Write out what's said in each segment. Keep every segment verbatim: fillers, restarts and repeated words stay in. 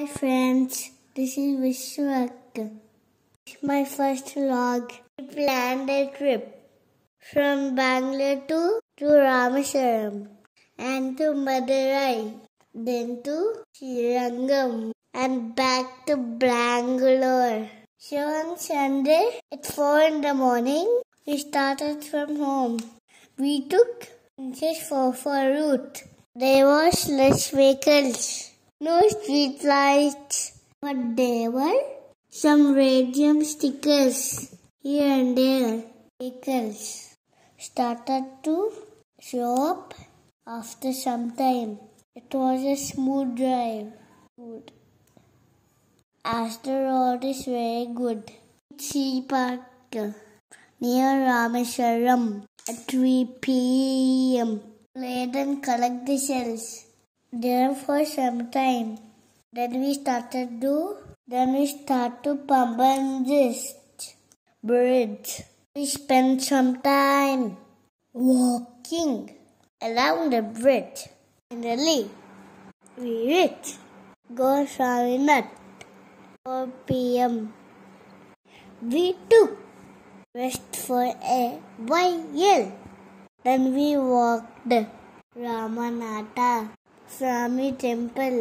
Hi friends, this is Vishwak. It's my first vlog. We planned a trip from Bangalore to, to Rameswaram and to Madurai, then to Srirangam and back to Bangalore. So on Sunday at four in the morning, we started from home. We took N H forty-four route. There was less vehicles. No street lights, but there were some radium stickers here and there. Vehicles started to show up after some time. It was a smooth drive. Good. As the road is very good. Sea Park near Rameswaram at three p m Played and collect the shells. There for some time. Then we started to then we start to Pamban just bridge. We spent some time walking around the bridge. Finally, we reached Goswami Mutt four p m We took rest for a while. Then we walked Ramanathaswamy temple.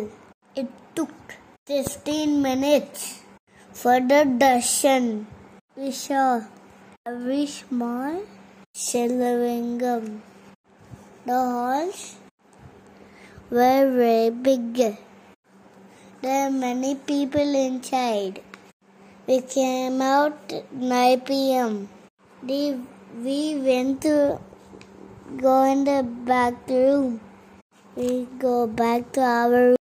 It took fifteen minutes for the darshan. We saw every small Srirangam. The halls were very big. There are many people inside. We came out at nine p m We went to go in the back room. We go back to our